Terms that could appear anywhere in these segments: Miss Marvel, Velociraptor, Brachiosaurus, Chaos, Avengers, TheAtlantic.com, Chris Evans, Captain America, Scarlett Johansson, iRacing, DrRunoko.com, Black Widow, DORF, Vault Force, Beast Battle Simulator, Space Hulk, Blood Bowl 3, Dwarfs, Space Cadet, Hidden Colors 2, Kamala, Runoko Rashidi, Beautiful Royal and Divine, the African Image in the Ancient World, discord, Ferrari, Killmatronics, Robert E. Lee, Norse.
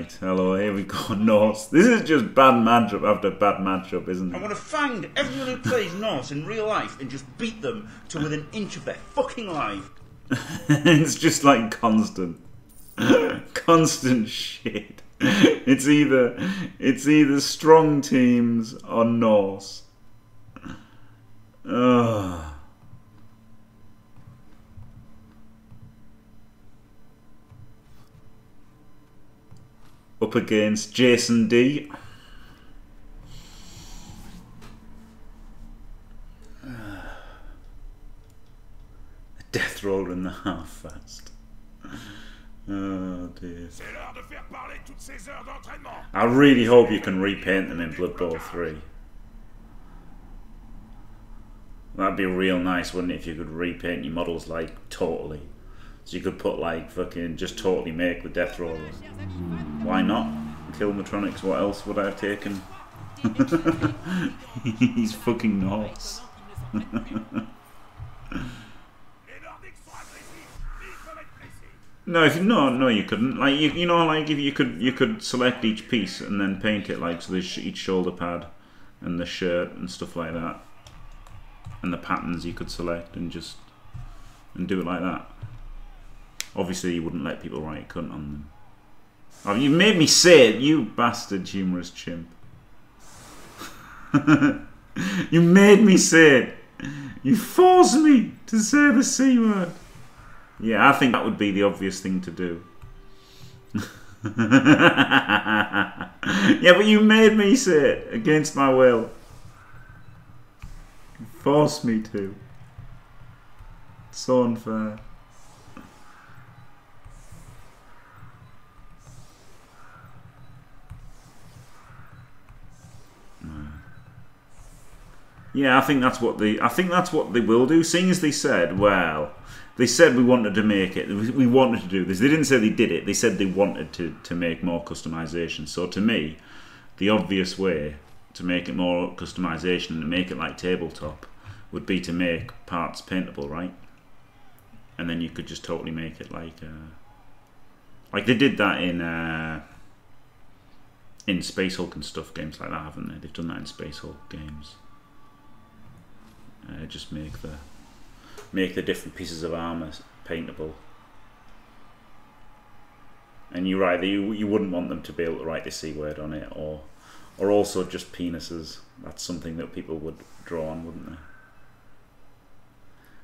Right, hello, here we go, Norse. This is just bad matchup after bad matchup, isn't it? I'm going to find everyone who plays Norse in real life and just beat them to within an inch of their fucking life. It's just like constant. Constant shit. It's either strong teams or Norse. Ugh. Up against Jason D. A death roller in the half-fast. Oh dear. I really hope you can repaint them in Blood Bowl 3. That'd be real nice, wouldn't it, if you could repaint your models like totally. So you could put like fucking just totally make the death roller. Why not? Killmatronics, what else would I have taken? He's fucking Norse. No, if you, no, you couldn't. Like you know, like if you could select each piece and then paint it like so. There's each shoulder pad, and the shirt and stuff like that, and the patterns you could select and just do it like that. Obviously, you wouldn't let people write cunt on them. Oh, you made me say it, you bastard humorous chimp. You made me say it. You forced me to say the C word. Yeah, I think that would be the obvious thing to do. Yeah, but you made me say it against my will. You forced me to. It's so unfair. Yeah, I think that's what they will do. Seeing as they said, well, they said we wanted to make it. We wanted to do this. They didn't say they did it. They said they wanted to make more customization. So to me, the obvious way to make it more customization and to make it like tabletop would be to make parts paintable, right? And then you could just totally make it like they did that in Space Hulk and stuff, games like that, haven't they? They've done that in Space Hulk games. Just make the different pieces of armor paintable. And you're right, you wouldn't want them to be able to write the C word on it, or also just penises. That's something that people would draw on, wouldn't they?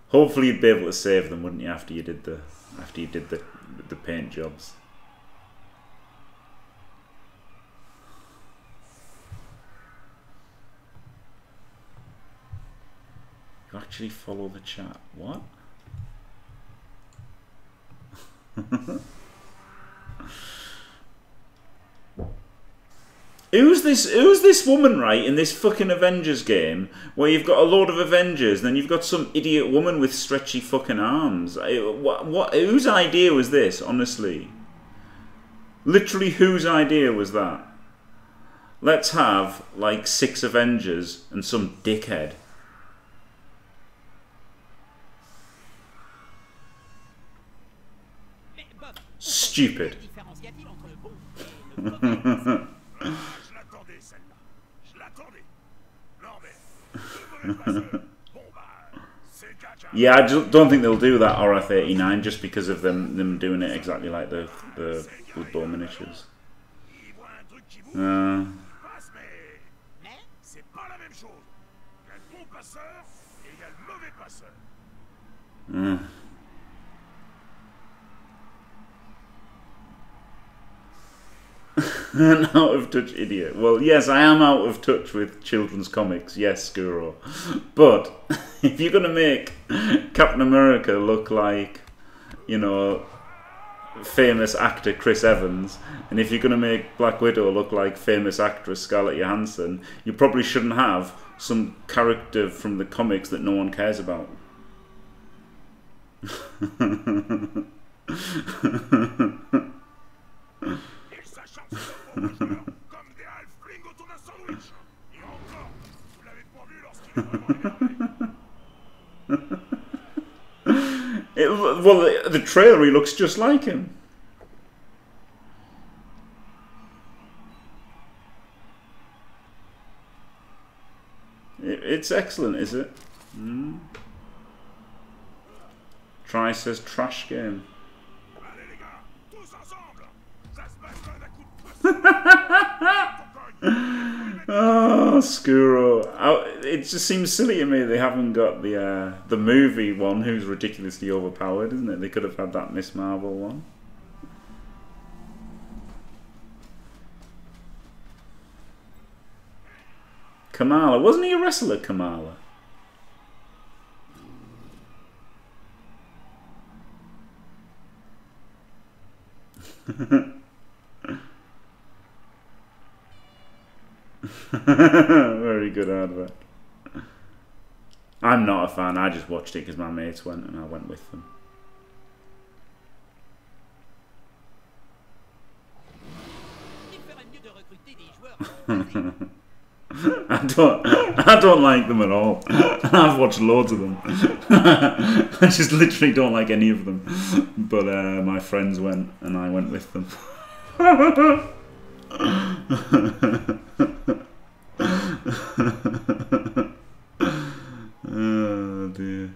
Hopefully you'd be able to save them, wouldn't you, after you did the paint jobs. Actually follow the chat. What? Who's this woman, right, in this fucking Avengers game where you've got a load of Avengers and then you've got some idiot woman with stretchy fucking arms? What whose idea was this, honestly? Literally, whose idea was that? Let's have like 6 Avengers and some dickhead. Stupid. Yeah, I just don't think they'll do that RF-89 just because of them doing it exactly like the Blood Bowl miniatures. An out-of-touch idiot. Well, yes, I am out of touch with children's comics. Yes, Guru. But if you're going to make Captain America look like, you know, famous actor Chris Evans, and if you're going to make Black Widow look like famous actress Scarlett Johansson, you probably shouldn't have some character from the comics that no one cares about. Well, the trailer, he looks just like him. It's excellent, is it? Mm. Try says trash game. Oh, Skuro. It just seems silly to me they haven't got the movie one who's ridiculously overpowered, isn't it? They could have had that Miss Marvel one. Kamala. Wasn't he a wrestler, Kamala? Very good advert. I'm not a fan. I just watched it because my mates went and I went with them. I don't like them at all. I've watched loads of them. I just literally don't like any of them. But my friends went and I went with them. Oh dear.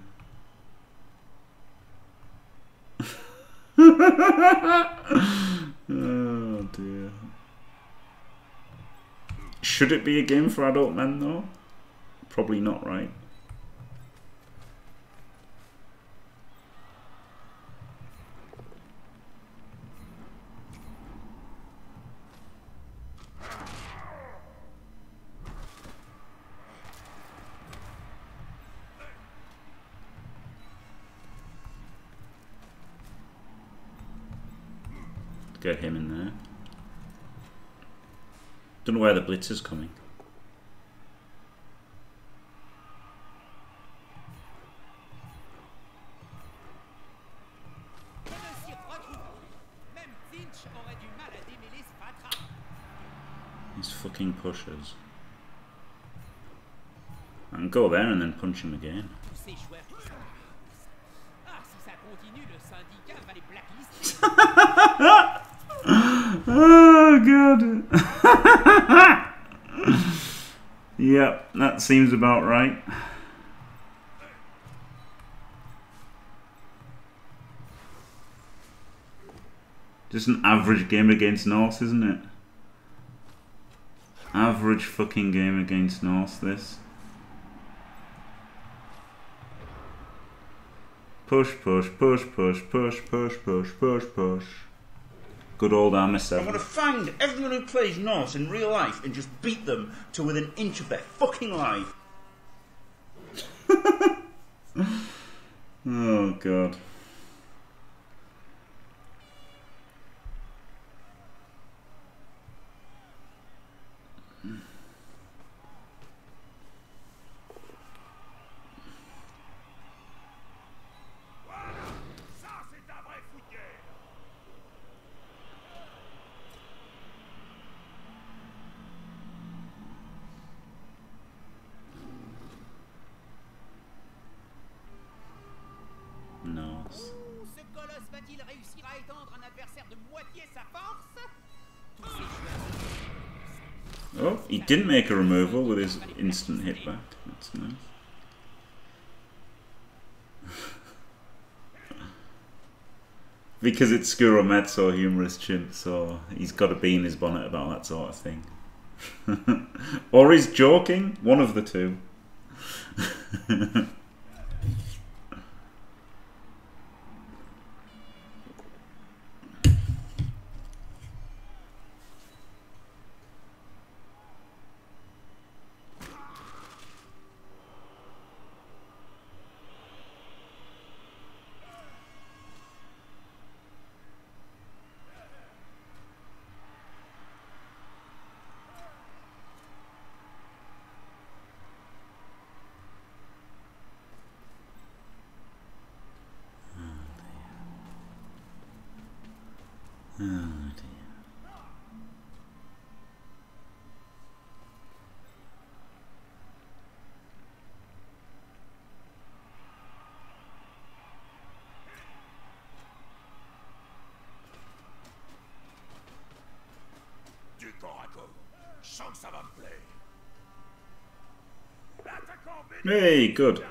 Oh dear. Should it be a game for adult men though? Probably not, right? Get him in there. Don't know where the blitz is coming. These fucking pushers. I can go there and then punch him again. Oh god. Yep, that seems about right. Just an average game against Norse, isn't it? Average fucking game against Norse, this. Push, push, push, push, push, push, push, push, push. Good old Armour 7. I want to find everyone who plays Norse in real life and just beat them to within an inch of their fucking life. Oh, God. Oh, he didn't make a removal with his instant hit back. That's nice. Because it's Skuro Med's so humorous chimp, so he's got a bee in his bonnet about that sort of thing. Or he's joking, one of the two. Hey, good.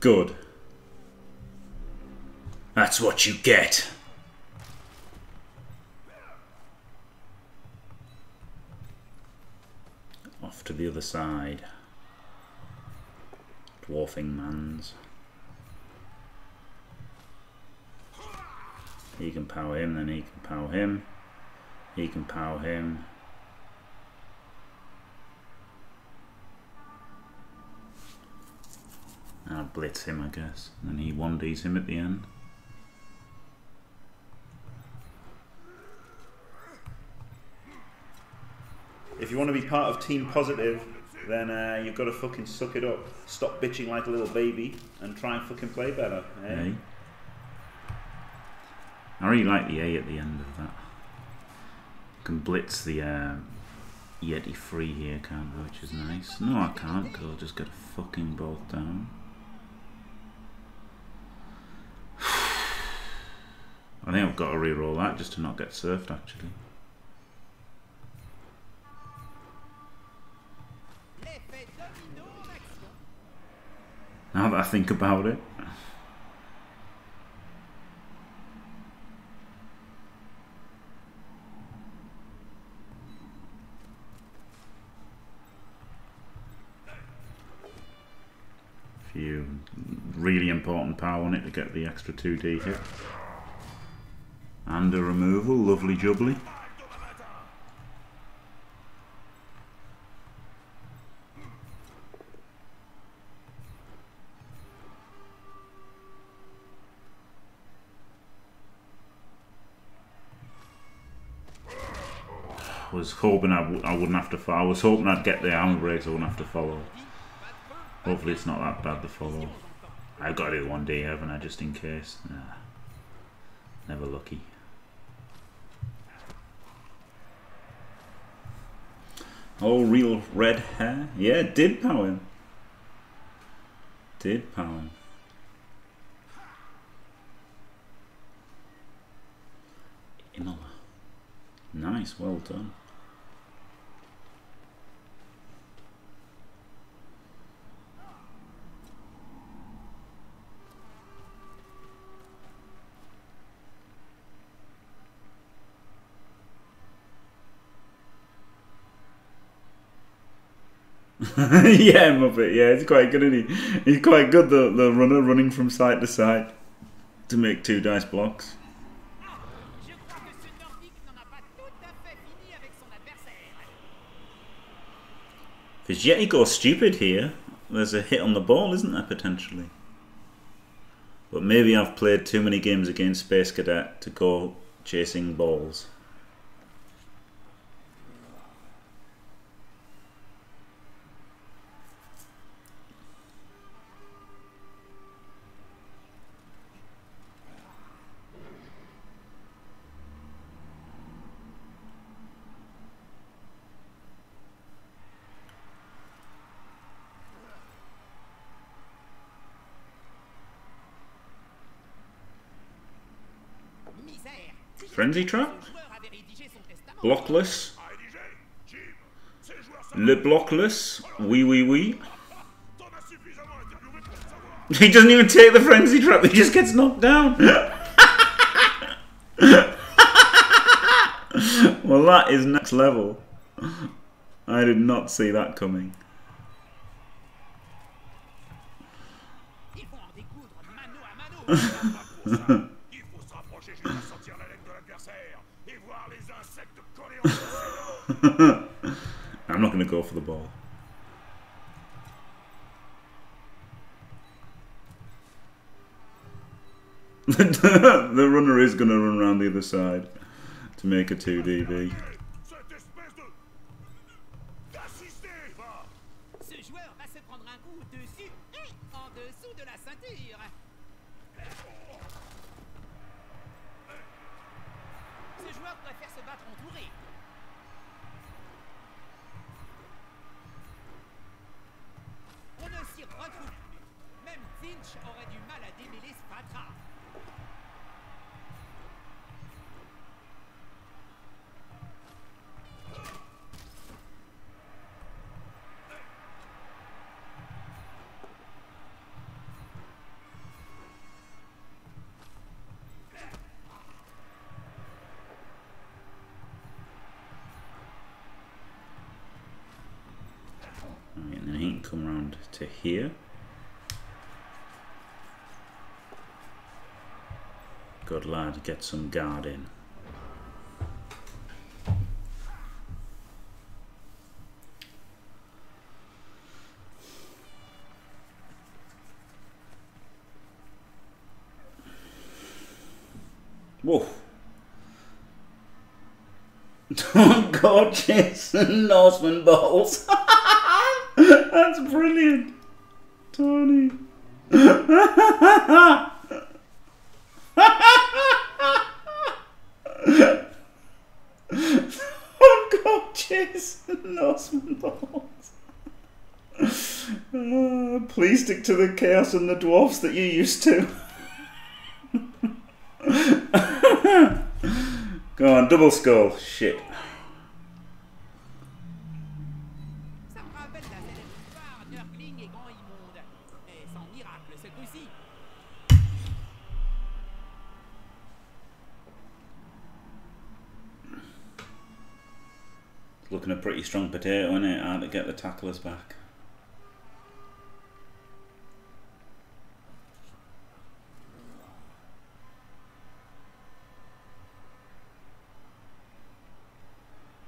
Good. That's what you get. Off to the other side. Dwarfing mans. He can power him, then he can power him. He can power him. I'll blitz him, I guess. And then he 1Ds him at the end. If you want to be part of Team Positive, then you've got to fucking suck it up. Stop bitching like a little baby and try and fucking play better. Eh? I really like the A at the end of that. You can blitz the Yeti free here, can't we? Which is nice. No, I can't, because I'll just get a fucking bolt down. I think I've got to reroll that just to not get surfed, actually. Now that I think about it. Few really important power on it to get the extra 2D hit. And a removal, lovely jubbly. Was hoping I wouldn't have to follow. I was hoping I'd get the armor breaks, I wouldn't have to follow. Hopefully it's not that bad to follow. I've got to do 1D, haven't I, just in case? Nah. Never lucky. Oh, real red hair? Yeah, did power him. Did power him. Imola. Nice, well done. Yeah, Muppet, yeah, he's quite good, isn't he? He's quite good, the runner running from side to side to make 2 dice blocks. Because Yeti goes stupid here, there's a hit on the ball, isn't there, potentially? But maybe I've played too many games against Space Cadet to go chasing balls. Frenzy trap, blockless, le blockless, oui oui oui. He doesn't even take the frenzy trap, he just gets knocked down. Well, that is next level. I did not see that coming. I'm not going to go for the ball. The runner is going to run around the other side to make a 2DB. come around to here. Good lad, get some guard in. Whoa. Don't go chasing Norseman balls. That's brilliant, Tony. Don't go chasing Norseman balls. Please stick to the chaos and the dwarfs that you used to. Go on, double skull. Shit. Looking a pretty strong potato, isn't it? Hard to get the tacklers back.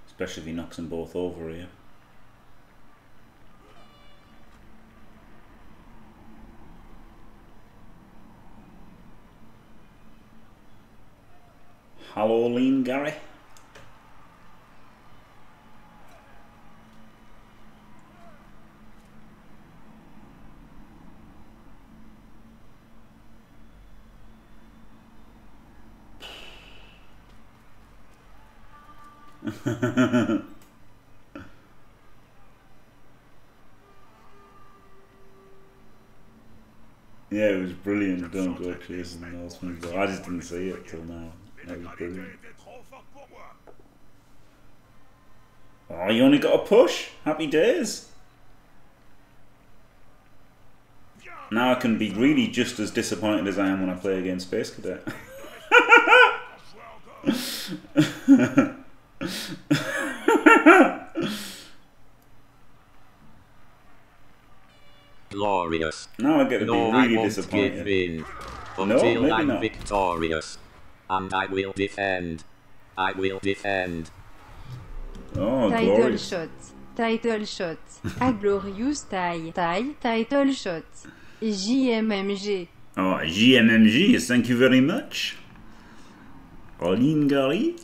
Especially if he knocks them both over here. Halloween, Gary. Yeah, it was brilliant. Don't go chasing the Norseman. I just didn't see it till now. That was brilliant. Oh, you only got a push? Happy days. Now I can be really just as disappointed as I am when I play against Space Cadet. Glorious. Now I get to be really disappointed. Give in until no, I'm not victorious. And I will defend. I will defend. Oh, title shot. Title shot. A glorious tie. Tie. Title shot. JMMG. Oh, JMMG. Thank you very much. Olin Gary.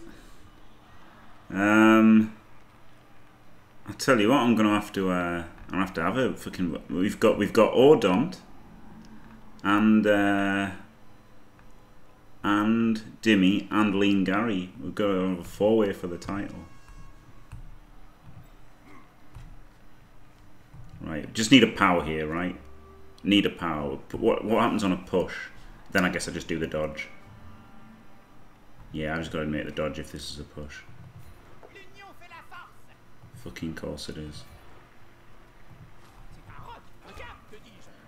I tell you what, I'm gonna have to have a fucking we've got Ordont and Dimmy and Lean Gary. We've got a four-way for the title. Right, just need a power here, right? Need a power. But what happens on a push? Then I guess I just do the dodge. Yeah, I just gotta make the dodge if this is a push. Fucking course it is.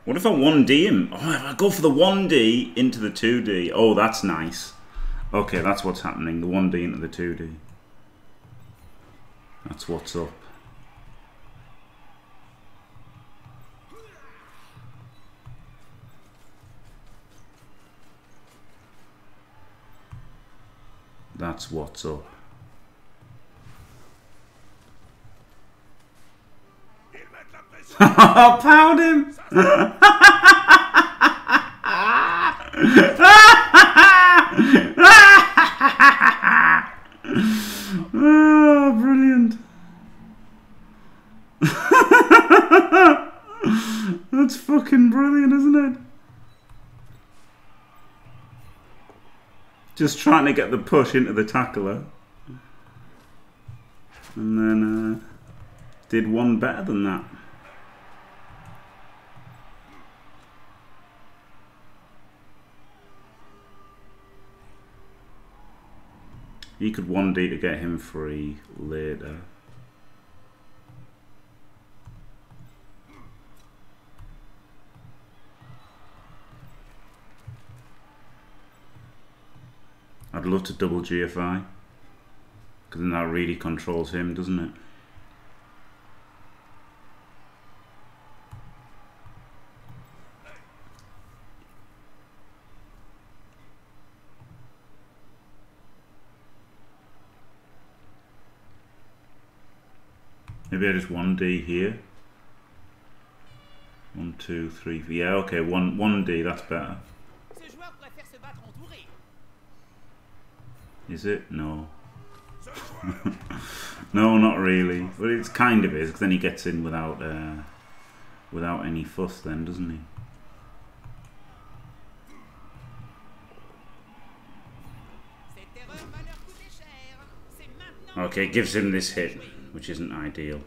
What if I 1D him? Oh, if I go for the 1D into the 2D. Oh, that's nice. Okay, that's what's happening. The 1D into the 2D. That's what's up. That's what's up. Oh, pound him! Oh, brilliant. That's fucking brilliant, isn't it? Just trying to get the push into the tackler. And then did one better than that. You could 1D to get him free later. I'd love to double GFI, because then that really controls him, doesn't it? Maybe I just 1D here. 1, 2, 3. Yeah, okay. 1D. That's better. Is it? No. No, not really. But it's kind of is, because then he gets in without without any fuss, then, doesn't he? Okay, it gives him this hit, which isn't ideal.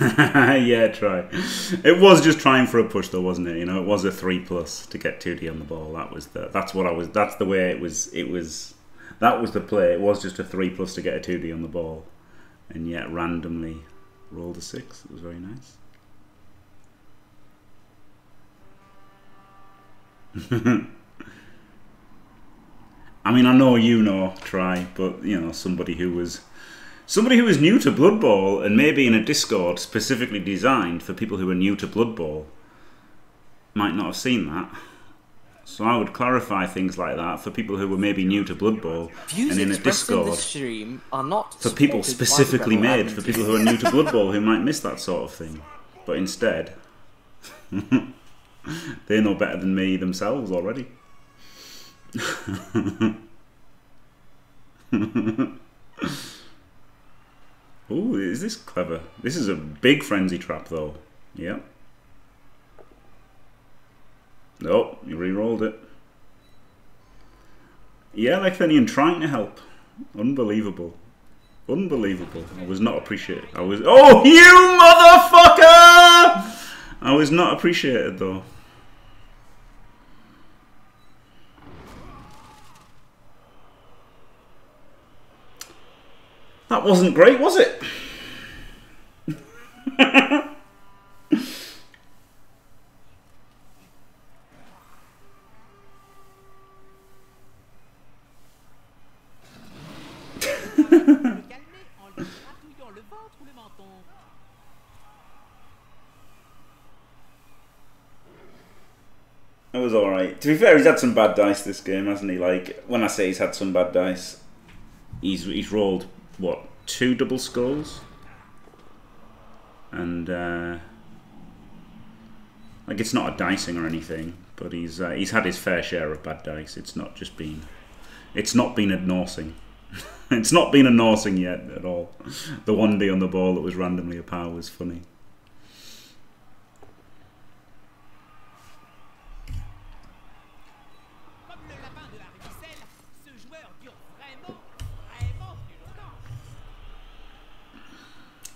Yeah, try. It was just trying for a push, though, wasn't it? You know, it was a 3+ to get 2D on the ball. That was the. That's what I was. That's the way it was. It was. That was the play. It was just a 3+ to get a 2D on the ball, and yet randomly rolled a 6. It was very nice. I mean, I know you know try, but you know somebody who was new to Blood Bowl and maybe in a Discord specifically designed for people who are new to Blood Bowl might not have seen that. So I would clarify things like that for people who were maybe new to Blood Bowl and in a Discord stream are not for people specifically made for people who are new to Blood Bowl who might miss that sort of thing. But instead, they know better than me themselves already. Ooh, is this clever? This is a big frenzy trap, though. Yep. Oh, you re-rolled it. Yeah, Lechthenian trying to help. Unbelievable. Unbelievable. I was not appreciated. I was... Oh, you motherfucker! I was not appreciated, though. That wasn't great, was it? It was alright. To be fair, he's had some bad dice this game, hasn't he? Like, when I say he's had some bad dice, he's rolled... What, 2 double skulls? And like it's not a dicing or anything, but he's had his fair share of bad dice. It's not just been, it's not been a norsing. It's not been a norsing yet at all. The 1D on the ball that was randomly a power was funny.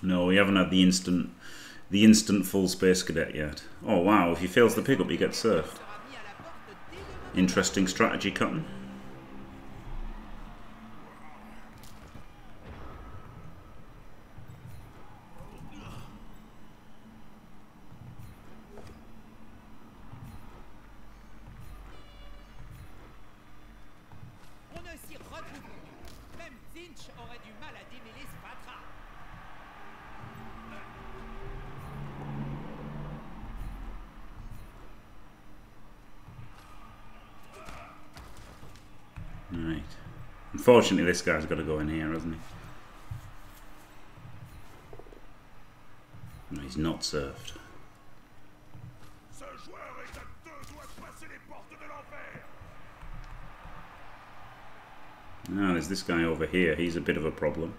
No, we haven't had the instant full Space Cadet yet. Oh wow, if he fails the pickup, he gets surfed. Interesting strategy, Cotton. Right. Unfortunately, this guy's got to go in here, hasn't he? No, he's not served. Now there's this guy over here. He's a bit of a problem.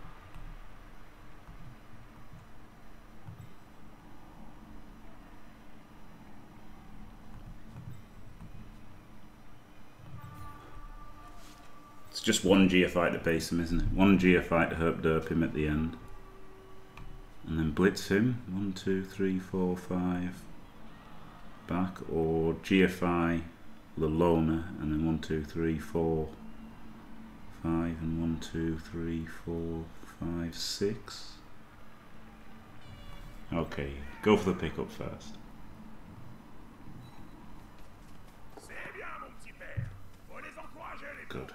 Just one GFI to base him, isn't it? One GFI to herp-derp him at the end. And then blitz him. 1, 2, 3, 4, 5. Back, or GFI the loner. And then 1, 2, 3, 4, 5. And 1, 2, 3, 4, 5, 6. Okay, go for the pickup first. Good.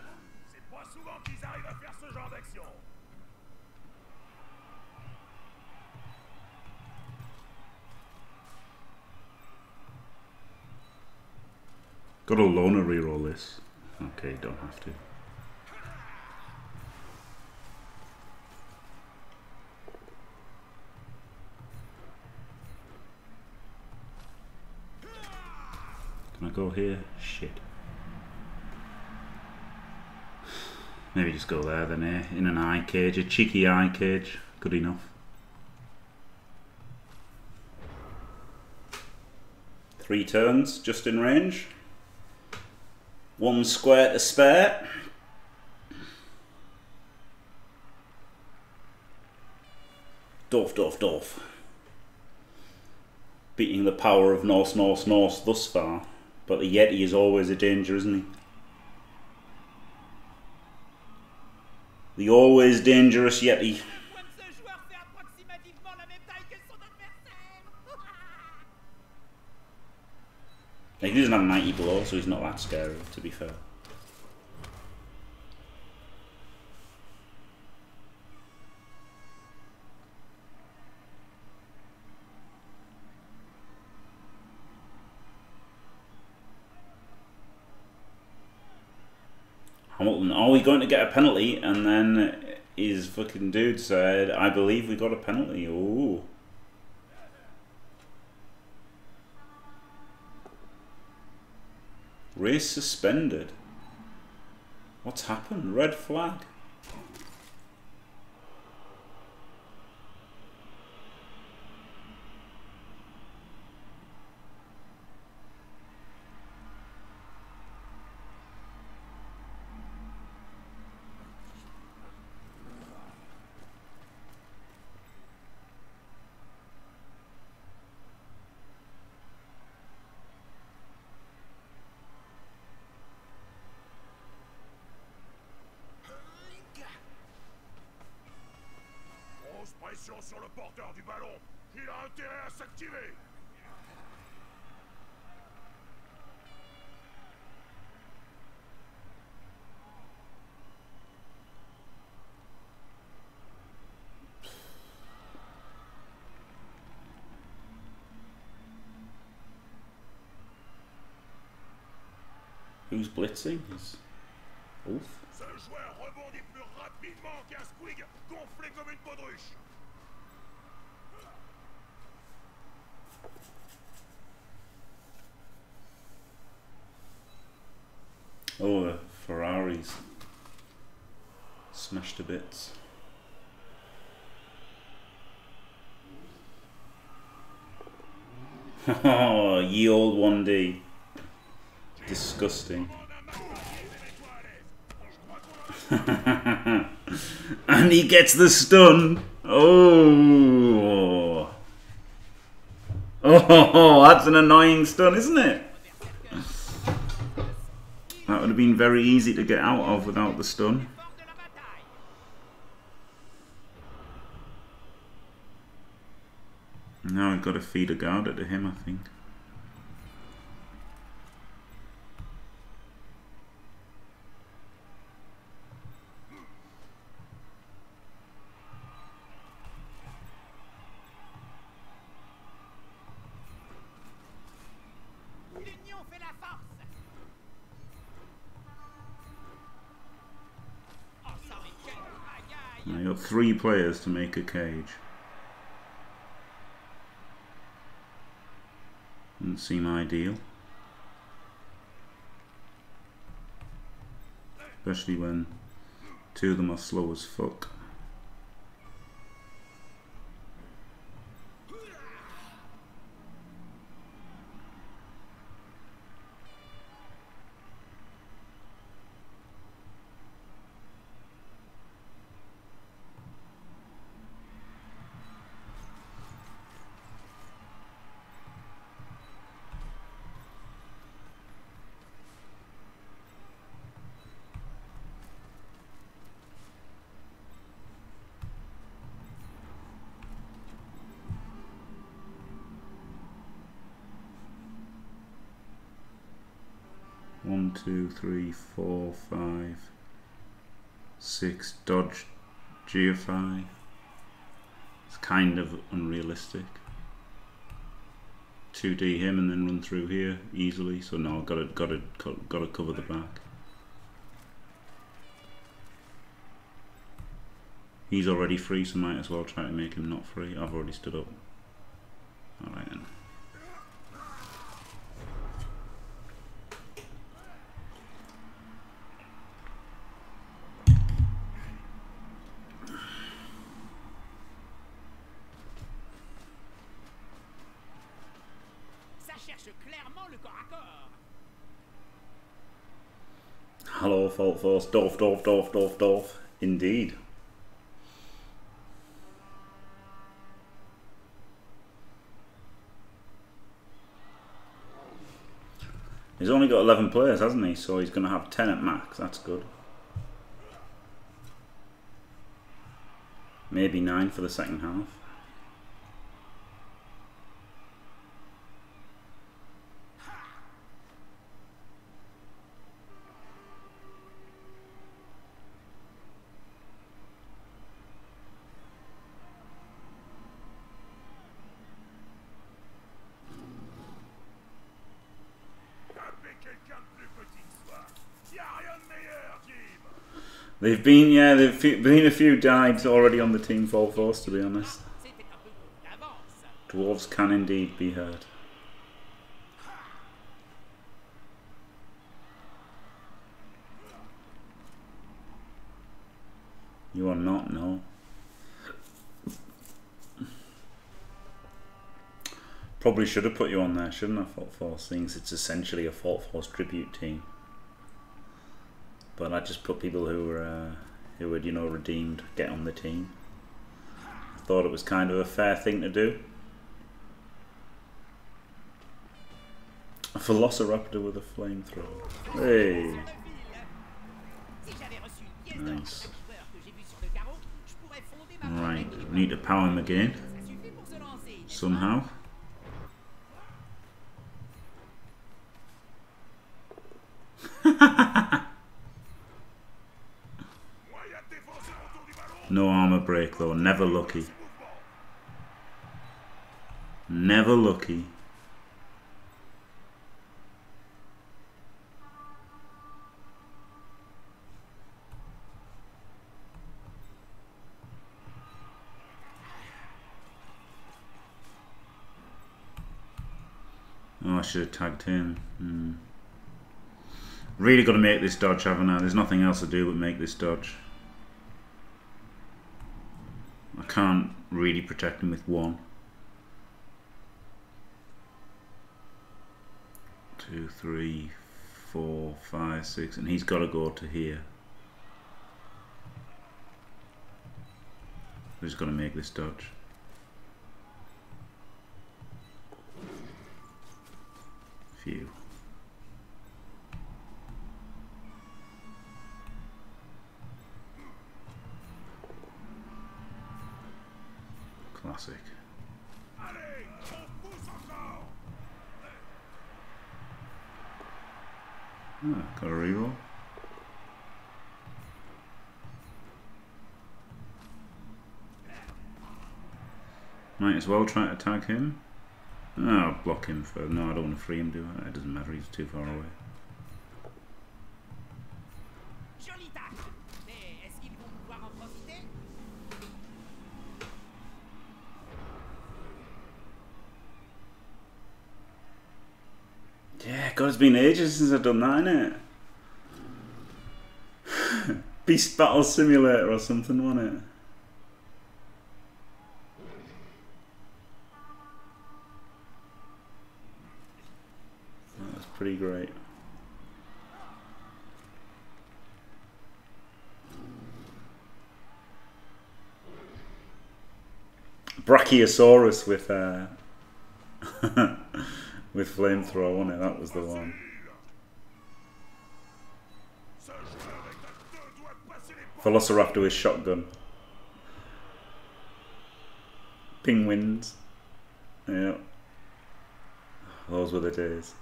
Got a loner reroll this. Okay, don't have to. Can I go here? Shit. Maybe just go there then here. In an eye cage. A cheeky eye cage. Good enough. 3 turns, just in range. 1 square to spare. Dorf, Dorf, Dorf. Beating the power of Norse, Norse, Norse thus far. But the Yeti is always a danger, isn't he? The always dangerous Yeti. He doesn't have 90 below, so he's not that scary, to be fair. Hamilton, are we going to get a penalty? And then his fucking dude said, I believe we got a penalty. Ooh. Race suspended. What's happened? Red flag. Who's blitzing? It's Wolf. Oh, the Ferraris smashed to bits. Oh, ye old 1D. Disgusting. And he gets the stun. Oh. Oh, that's an annoying stun, isn't it? That would have been very easy to get out of without the stun. Now I've got to feed a guard to him, I think. I got 3 players to make a cage. Doesn't seem ideal. Especially when 2 of them are slow as fuck. Two, three, four, 5, 6. Dodge GFI. It's kind of unrealistic. 2D him and then run through here easily. So no, gotta cover the back. He's already free, so might as well try to make him not free. I've already stood up. All right then. Hello, Vault Force. Dorf. Indeed. He's only got 11 players, hasn't he? So he's going to have 10 at max. That's good. Maybe 9 for the second half. They've been, yeah, they've been a few dives already on the team Vault Force, to be honest. Dwarves can indeed be heard. You are not, no. Probably should have put you on there, shouldn't I, Vault Force, seeing as it's essentially a Vault Force tribute team. But I just put people who were, you know, redeemed get on the team. I thought it was kind of a fair thing to do. A velociraptor with a flamethrower. Hey, nice. Right, need to power him again somehow. No armor break though, never lucky. Never lucky. Oh, I should have tagged him. Really got to make this dodge, haven't I? There's nothing else to do but make this dodge. I can't really protect him with one. 2, 3, 4, 5, 6, and he's got to go to here. We're just going to make this dodge. Phew. Classic. Oh, got a reroll. Might as well try to tag him. Oh, I'll block him for. No, I don't want to free him, do I? It doesn't matter, he's too far away. God, it's been ages since I've done that, innit? Beast Battle Simulator or something, wasn't it? That was pretty great. Brachiosaurus with with flamethrower on it, that was the one. Velociraptor with shotgun. Penguins. Yeah. Those were the days.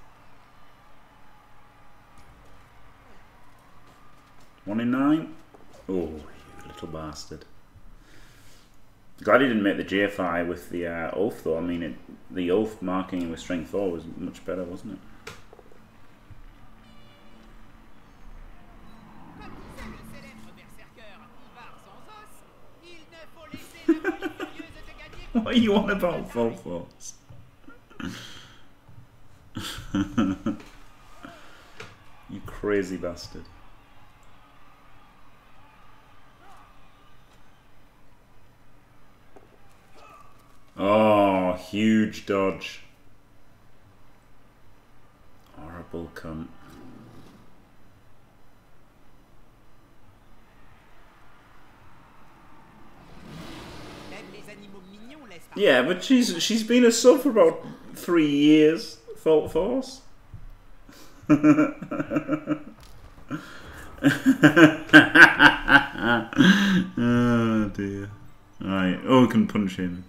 One in 9. Oh, little bastard. Glad he didn't make the JFI with the oath though. I mean, the oath marking with strength 4 was much better, wasn't it? What are you on about, Vault Force? You crazy bastard. Huge dodge. horrible cunt. Yeah, but she's been a sub for about 3 years, Vault Force. Oh dear. Alright, oh, we can punch him.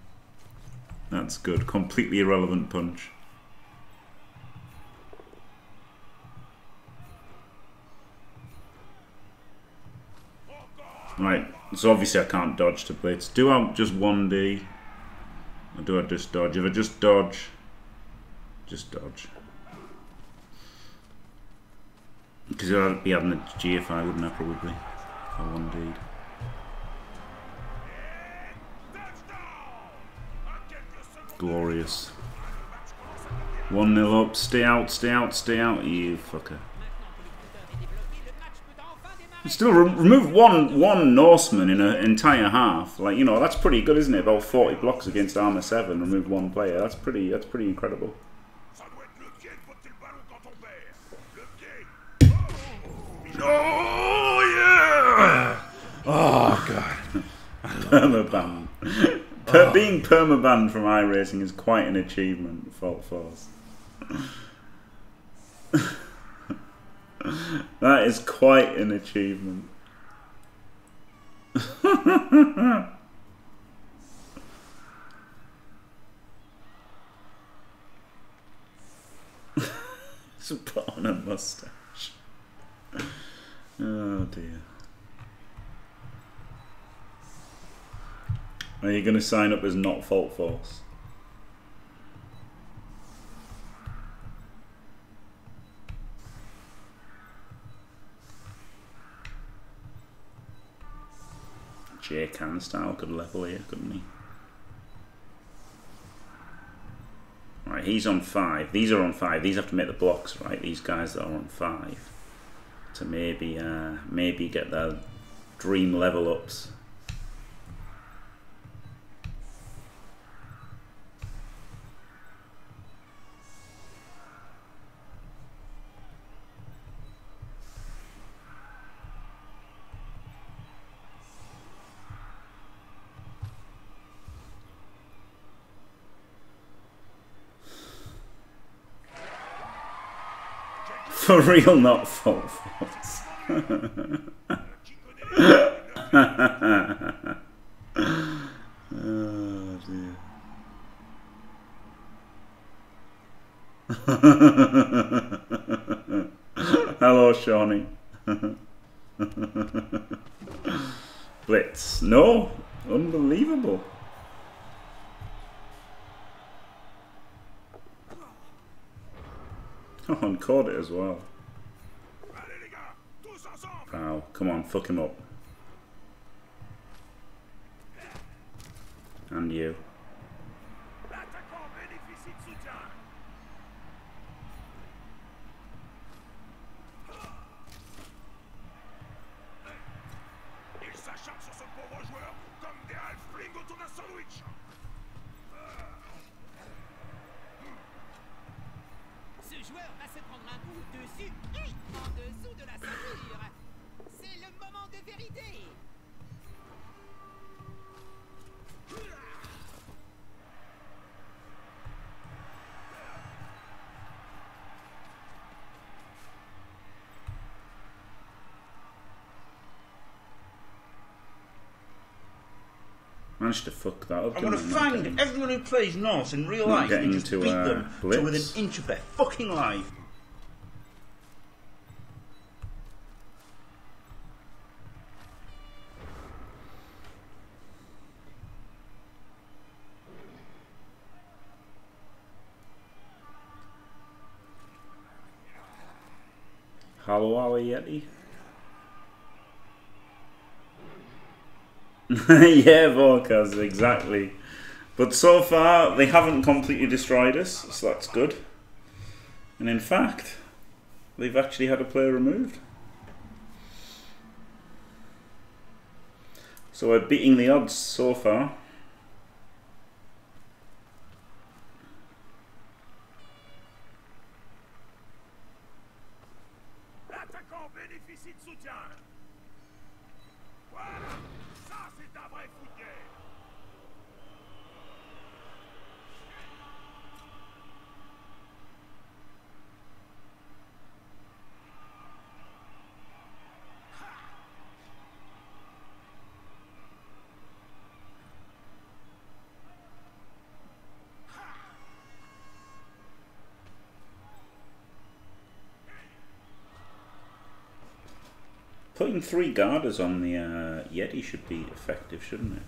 That's good. Completely irrelevant punch. Right, so obviously I can't dodge to blitz. Do I just 1D? Or do I just dodge? If I just dodge... Just dodge. Because I'd be having a GFI, wouldn't I, probably? If I 1D'd. Glorious. 1-0 up. Stay out, stay out, stay out. You fucker. Still remove one Norseman in an entire half. Like, you know, that's pretty good, isn't it? About 40 blocks against armor 7, remove one player. That's pretty incredible. Oh yeah! Oh god. Permaban. Being permabanned from iRacing is quite an achievement, Vault Force. That is quite an achievement. It's put on a mustache. Oh dear. Are you going to sign up as not Vault Force? Jay Can style could level here, couldn't he? Right, he's on 5. These are on 5. These have to make the blocks, right? These guys that are on 5 to maybe get their dream level ups. For real, not Vault Force. Oh dear. Hello, Shawnee. Blitz. No, unbelievable. Oh, and caught it as well. Wow, come on, fuck him up. And you. Managed to fuck that up. I want to find everyone who plays Norse in real life and just beat them to within an inch of their fucking life. Hello, our Yeti. Yeah, Volkaz, exactly. But so far, they haven't completely destroyed us, so that's good. And in fact, they've actually had a player removed. So we're beating the odds so far. Putting 3 Guarders on the Yeti should be effective, shouldn't it?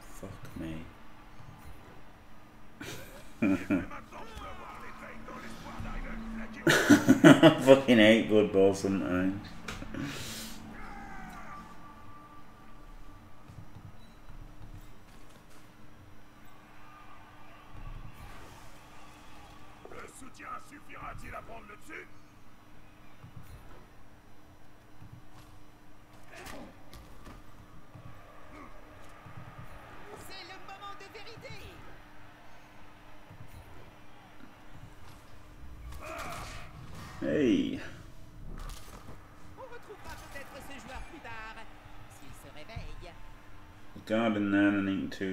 Fuck me. I fucking hate Blood Bowl sometimes.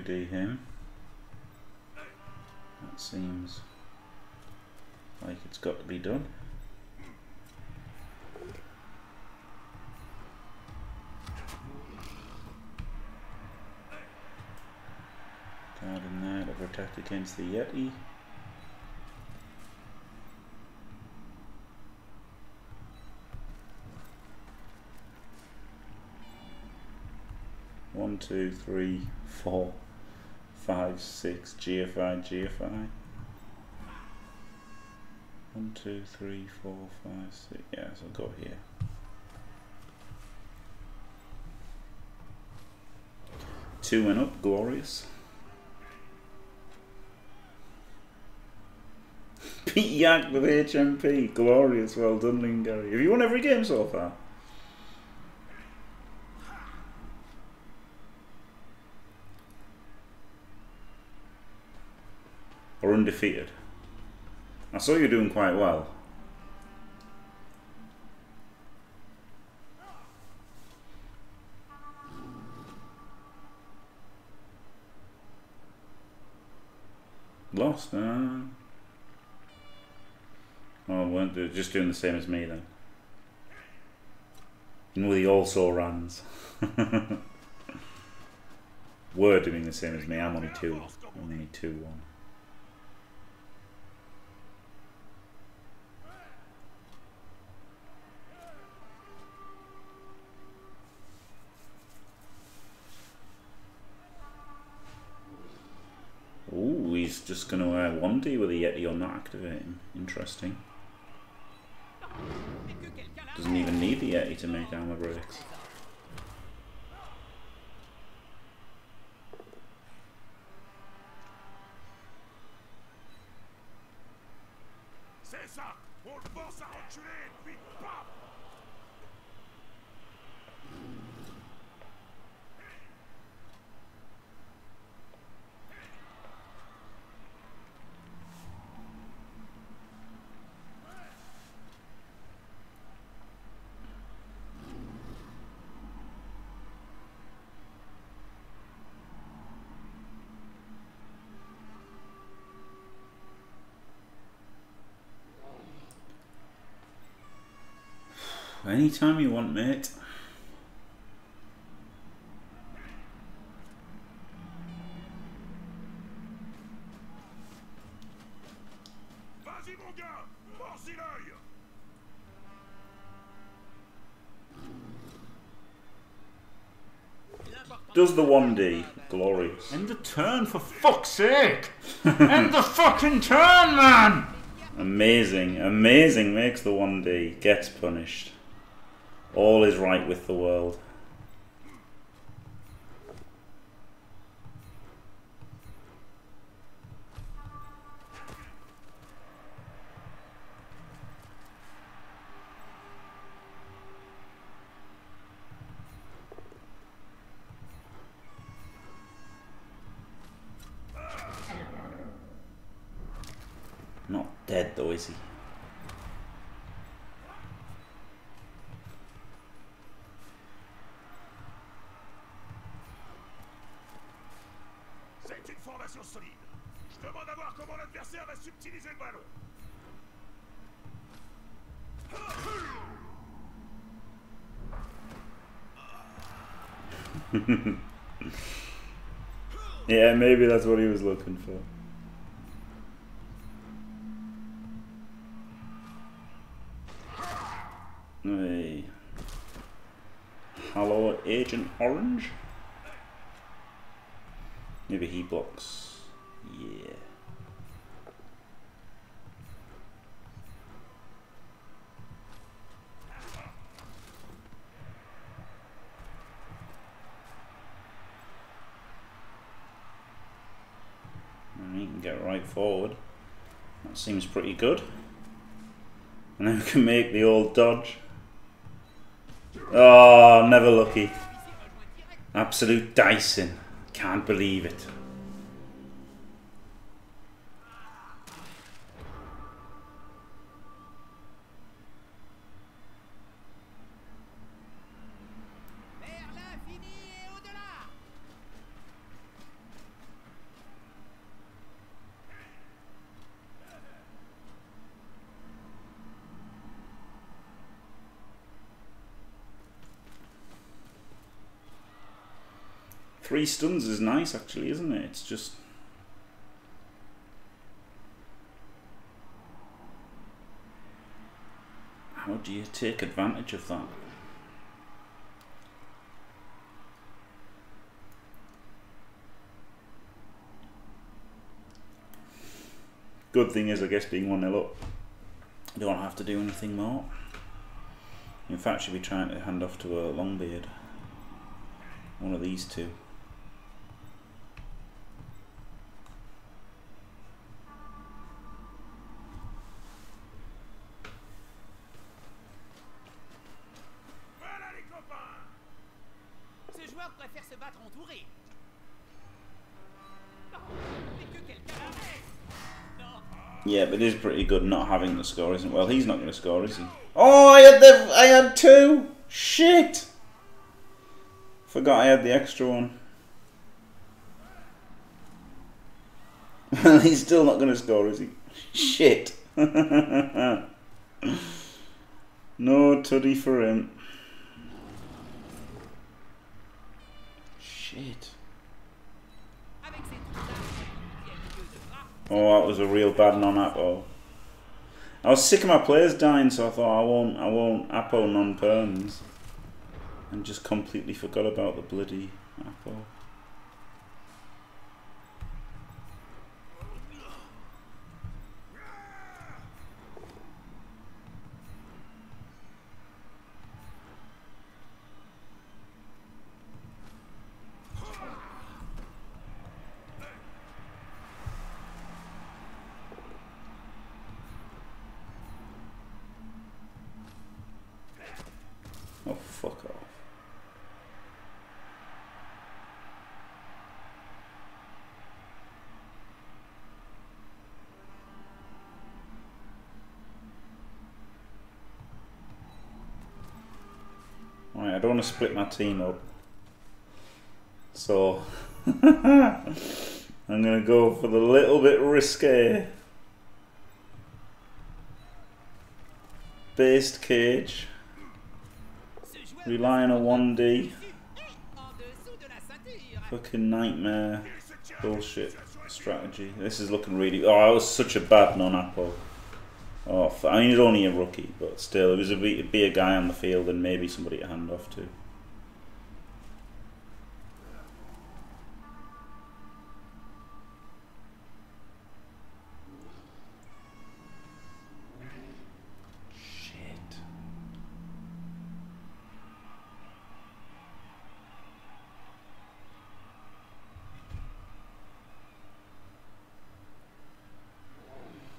Do him. That seems like it's got to be done. Guard in there to protect against the Yeti. One, two, three, 4, 5, 6, GFI, GFI. 1, 2, 3, 4, 5, 6. Yeah, so I'll go here. Two and up, glorious. Pete Yak with HMP, glorious. Well done, Lingary. Have you won every game so far? Undefeated. I saw you doing quite well. Lost, huh? Oh, weren't they just doing the same as me then? And with the also runs. Were doing the same as me. I'm only 2. I'm only 2-1. Just going to 1D with a Yeti or not activate him. Interesting. Doesn't even need the Yeti to make armor breaks. Anytime you want, mate. Does the 1D. Glorious. End the turn, for fuck's sake! End the fucking turn, man! Amazing. Amazing makes the 1D. Gets punished. All is right with the world. dead though, is he? Yeah, maybe that's what he was looking for. Hey. Hello, Agent Orange. Maybe he blocks. Yeah. And he can get right forward. That seems pretty good. And then we can make the old dodge. Oh, never lucky. Absolute dicing. Can't believe it. Three stuns is nice actually, isn't it? It's just... how do you take advantage of that? Good thing is, I guess, being 1-0 up, you don't have to do anything more. In fact, she'll be trying to hand off to a Longbeard. One of these two. Yeah, but it is pretty good not having the score, isn't it? Well, he's not going to score, is he? Oh, I had two. Shit! Forgot I had the extra one. Well, he's still not going to score, is he? Shit! No tuddy for him. Shit. Oh, that was a real bad non-appo. I was sick of my players dying, so I thought I won't appo non-perms. And just completely forgot about the bloody appo. I don't want to split my team up, so I'm going to go for the little bit risque based cage, relying on 1D, fucking nightmare bullshit strategy. This is looking really... oh, I was such a bad non-apple. Oh, I mean, he's only a rookie, but still, it was it'd be a guy on the field and maybe somebody to hand off to.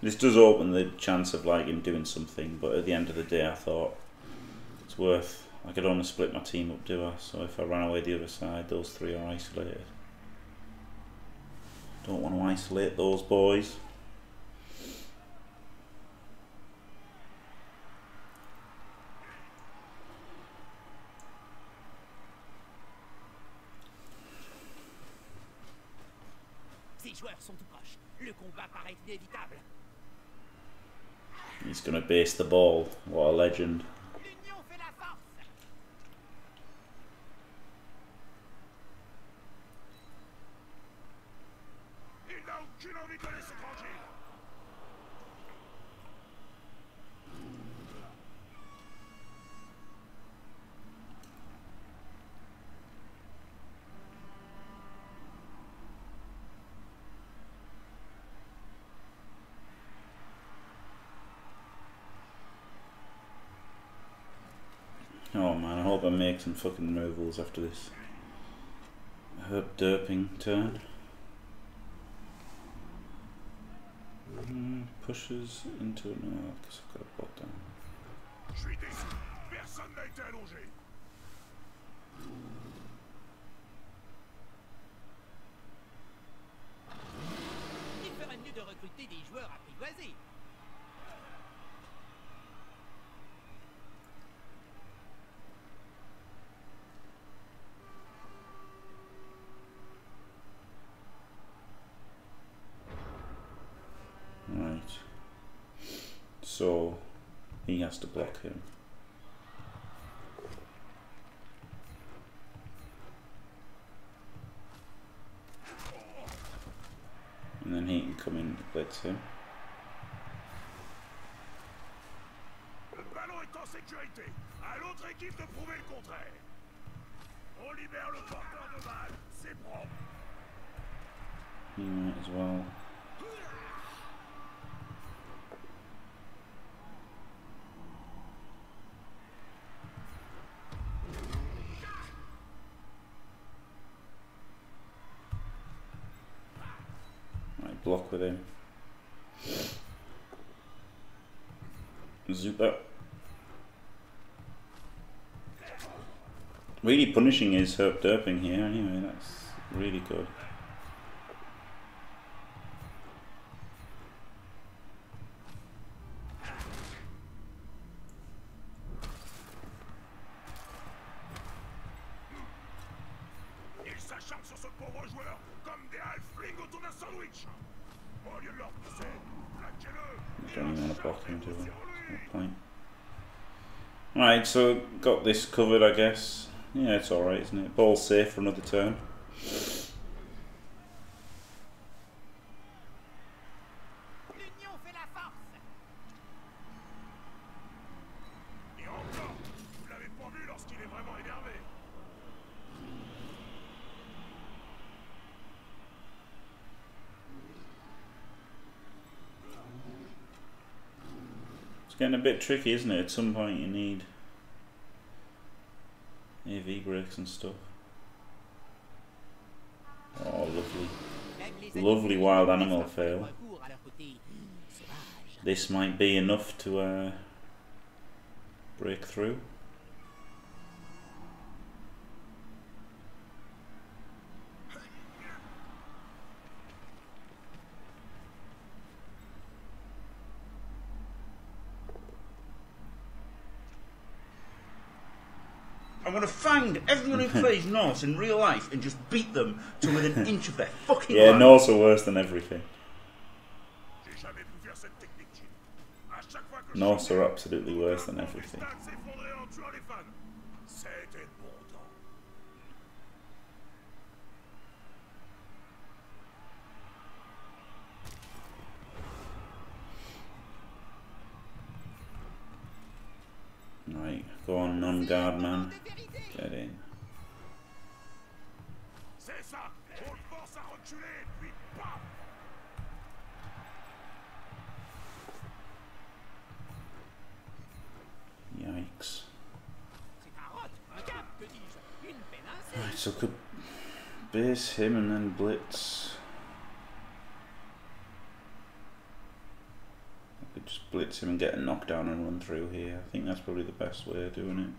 This does open the chance of like him doing something, but at the end of the day I thought it's worth... I could only split my team up, do I? So if I ran away the other side, those three are isolated. Don't want to isolate those boys. joueurs sont tout proches. Le combat paraît inévitable. He's gonna base the ball. What a legend. Oh man, I hope I make some fucking removals after this herp derping turn. Pushes into it. No, because I've got a bot down. Personne n'a été allongé. Il ferait mieux de recruter des joueurs apprivoisés. So he has to block him. And then he can come in to blitz him. Le ballon est en sécurité. À l'autre équipe de prouver le contraire. On libère le porteur de balle. C'est propre. He might as well. Block with him. Zoop up. Really punishing his herp derping here anyway, that's really good. Alright, so got this covered, I guess. Yeah, it's alright, isn't it? Ball safe for another turn. Getting a bit tricky, isn't it? At some point you need AV brakes and stuff. Oh, lovely. Lovely wild animal fail. This might be enough to break through. I want to find everyone who plays Norse in real life and just beat them to within an inch of their fucking life. Yeah, Norse are worse than everything. Norse are absolutely worse than everything. Right, go on, non-guard man. Get in. Yikes. Right, so could base him and then blitz. I could just blitz him and get a knockdown and run through here. I think that's probably the best way of doing it.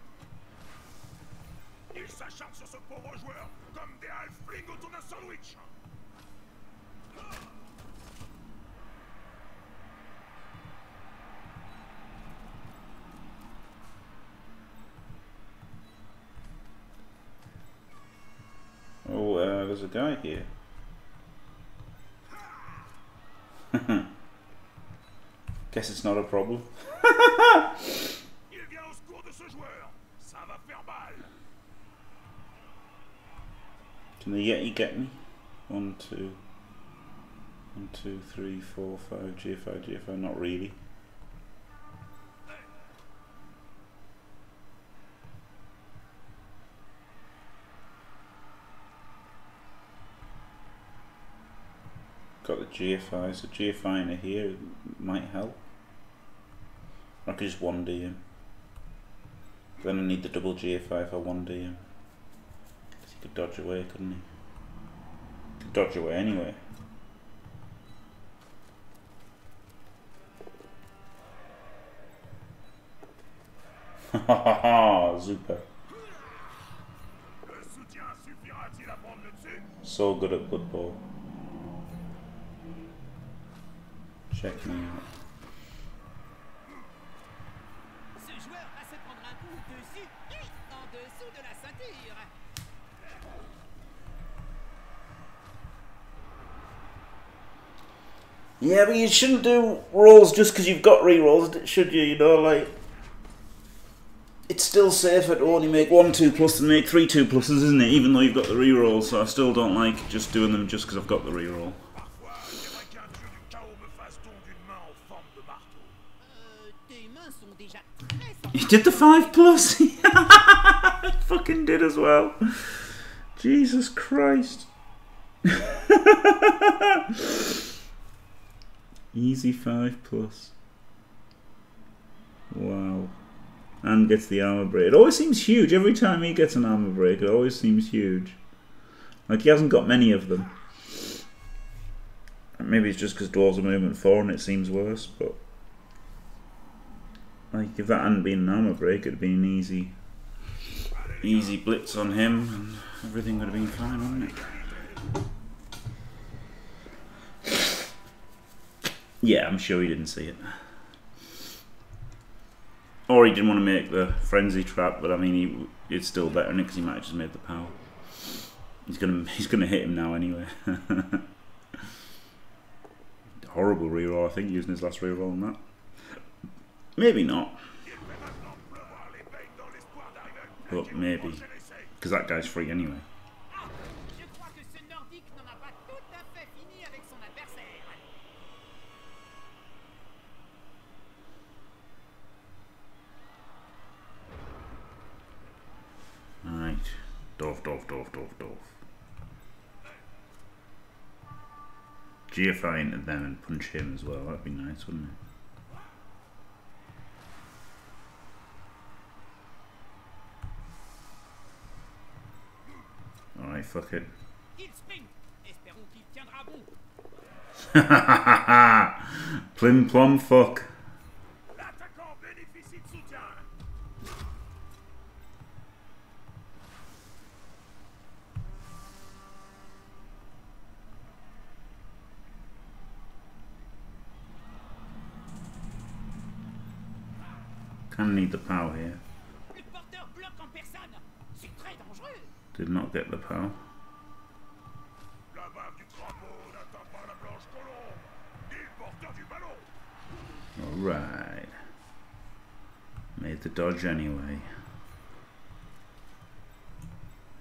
Oh, there's a guy here. Guess it's not a problem. Can the Yeti get me? 1, 2, 1, 2, 3, 4, 5. GFO, GFO, not really. Got the GFI, so GFI in here might help. I could just 1D him. Then I need the double GFI if I 1D him. Because he could dodge away, couldn't he? He could dodge away anyway. Ha ha ha, super. So good at Blood Bowl. Check me out. Yeah, but you shouldn't do rolls just because you've got rerolls, should you? You know, like, it's still safer to only make 1 2+ than make 3 2+', isn't it? Even though you've got the rerolls, so I still don't like just doing them just because I've got the reroll. You did the 5+. I fucking did as well. Jesus Christ. Easy 5+. Wow. And gets the armor break. It always seems huge. Every time he gets an armor break, it always seems huge. Like he hasn't got many of them. Maybe it's just because Dwarves are movement 4 and it seems worse, but... like if that hadn't been an armor break, it'd been an easy blitz on him and everything would have been fine, wouldn't it? Yeah, I'm sure he didn't see it. Or he didn't want to make the frenzy trap, but I mean, it's still better than it because he might have just made the power. He's gonna hit him now anyway. Horrible reroll, I think, using his last reroll on that. Maybe not, but maybe, because that guy's free anyway. All right, Dorf. GFI into them and punch him as well. That'd be nice, wouldn't it? Alright, fuck it. Plim plum fuck. Kinda need the power here. Did not get the power. Alright. Made the dodge anyway.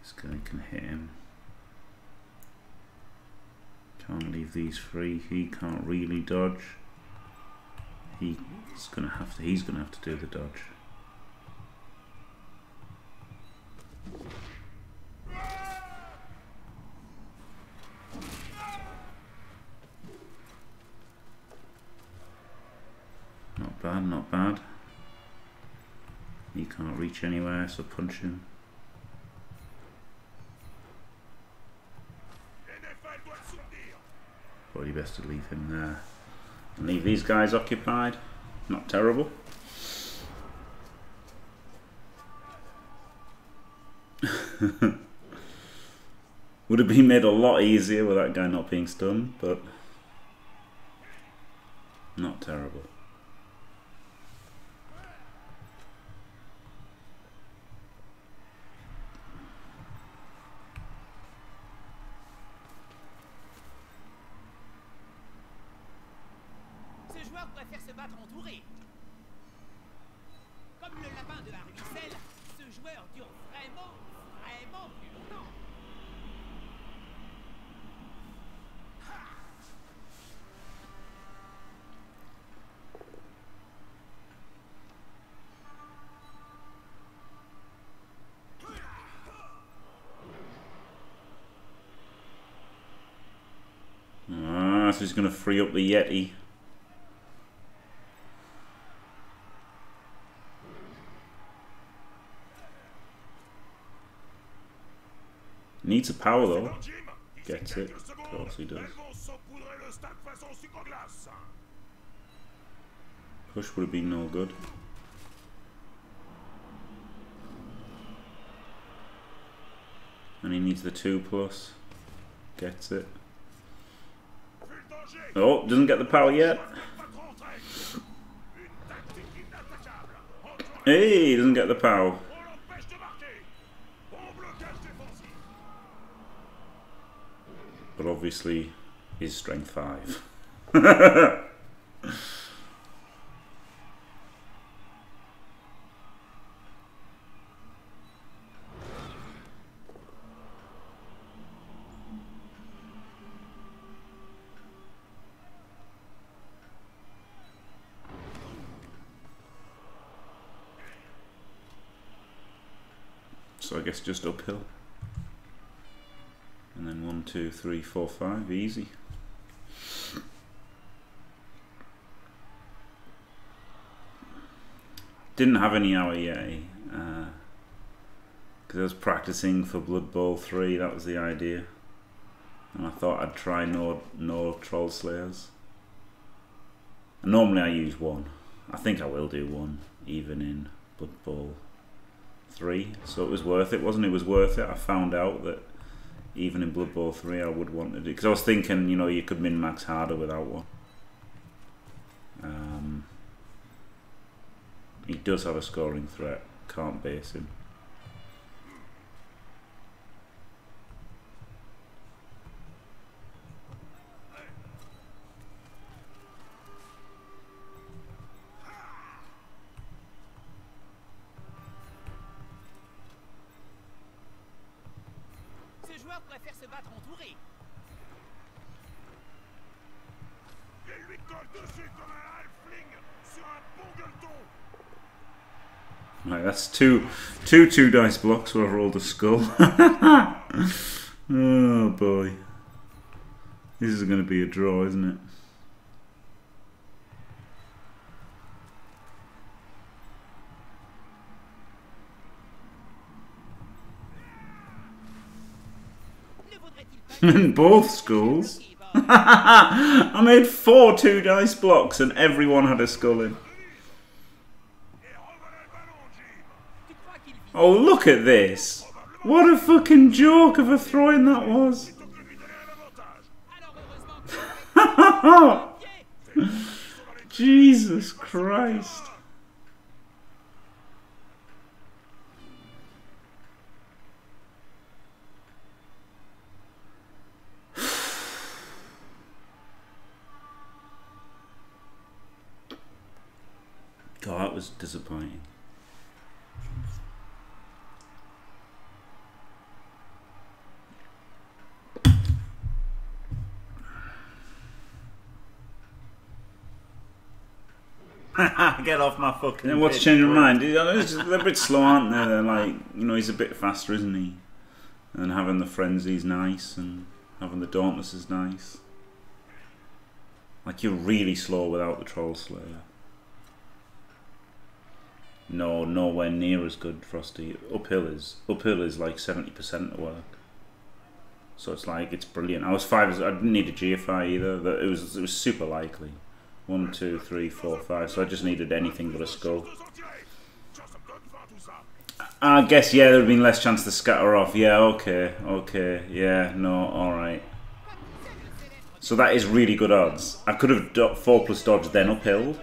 This guy can hit him. Can't leave these free. He can't really dodge. He's gonna have to do the dodge. Not bad. He can't reach anywhere, so punch him. Probably best to leave him there. And leave these guys occupied. Not terrible. Would have been made a lot easier with that guy not being stunned, but not terrible. préfère se battre entouré. Comme le lapin de la ruisselle, ce joueur dure vraiment, vraiment plus longtemps. So he's going to free up the Yeti. Needs a power though. Gets it. Of course he does. Push would have been no good. And he needs the 2+. Gets it. Oh, doesn't get the power yet. Hey, doesn't get the power. But obviously, he's strength 5. So I guess just uphill. And then 1, 2, 3, 4, 5, easy. Didn't have any hour yay, because I was practicing for Blood Bowl 3, that was the idea. And I thought I'd try no troll slayers. And normally I use one. I think I will do one, even in Blood Bowl 3, so it was worth it, wasn't it? It was worth it. I found out that even in Blood Bowl 3 I would want to do, because I was thinking, you know, you could min-max harder without one. He does have a scoring threat, can't base him. Right, that's two dice blocks where I rolled a skull. Oh boy. This is going to be a draw, isn't it? In both schools. I made 4 2 dice blocks and everyone had a skull in. Oh, look at this. What a fucking joke of a throw-in that was. Jesus Christ. God, that was disappointing. Get off my fucking. And what's changing your mind? They're a bit slow, aren't they? They're like, you know, he's a bit faster, isn't he? And having the frenzy's nice, and having the dauntless is nice. Like, you're really slow without the troll slayer. No, nowhere near as good, Frosty. Uphill is like 70% of work. So it's like, it's brilliant. I was 5. I didn't need a GFI either. But it was super likely. 1, 2, 3, 4, 5. So I just needed anything but a skull. I guess, yeah, there would have been less chance to scatter off. Yeah, okay, okay, yeah, no, alright. So that is really good odds. I could have 4 plus dodge then uphill,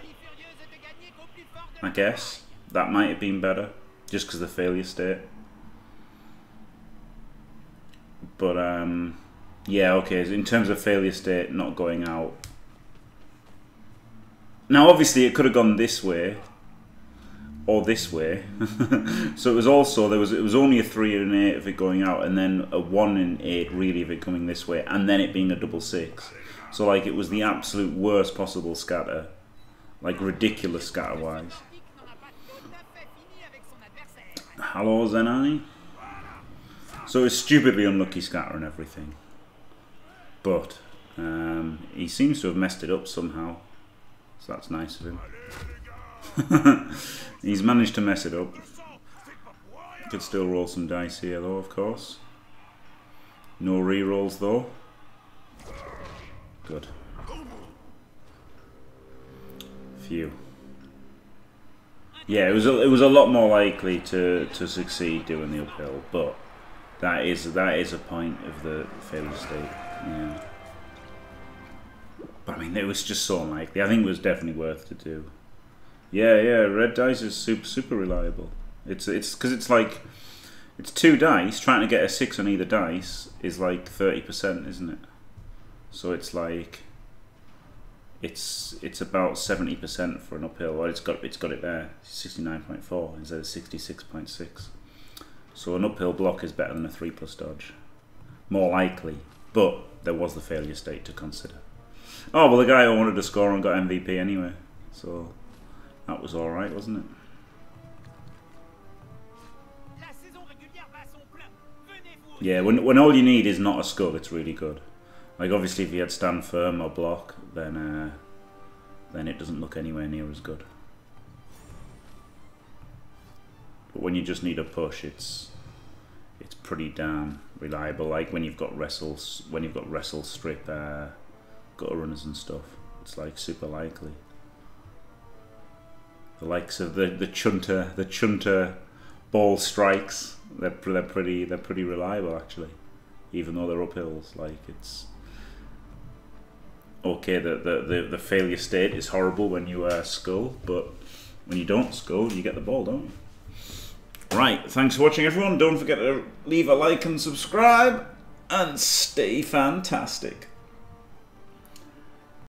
I guess. That might have been better, just because of the failure state. But, yeah, okay, in terms of failure state, not going out. Now obviously it could have gone this way or this way. So it was also, it was only a 3 and 8 of it going out, and then a 1 and 8 really of it coming this way, and then it being a double 6. So like it was the absolute worst possible scatter, like ridiculous scatter wise. Hello Zenai. So it's stupidly unlucky scatter and everything, but he seems to have messed it up somehow. So that's nice of him. He's managed to mess it up. Could still roll some dice here though, of course. No re-rolls though. Good. Phew. Yeah, it was a lot more likely to succeed doing the uphill, but that is a point of the failure state. Yeah. But I mean, it was just so unlikely. I think it was definitely worth to do. Yeah, red dice is super reliable. It's because it's like, it's 2 dice. Trying to get a 6 on either dice is like 30%, isn't it? So it's like, it's about 70% for an uphill. Well, it's got it there, 69.4 instead of 66.6. So an uphill block is better than a 3+ dodge, more likely. But there was the failure state to consider. Oh, well, the guy who wanted to score and got MVP anyway, so that was alright, wasn't it? Yeah, when all you need is not a skull, it's really good. Like, obviously, if you had stand firm or block, then it doesn't look anywhere near as good. But when you just need a push, it's pretty damn reliable. Like when you've got wrestle, strip, gutter runners and stuff, it's like super likely. The likes of the chunter ball strikes, they're pretty reliable actually, even though they're uphills. Like it's okay. The failure state is horrible when you skull, but when you don't skull, you get the ball, don't you? Right, thanks for watching everyone. Don't forget to leave a like and subscribe, and stay fantastic.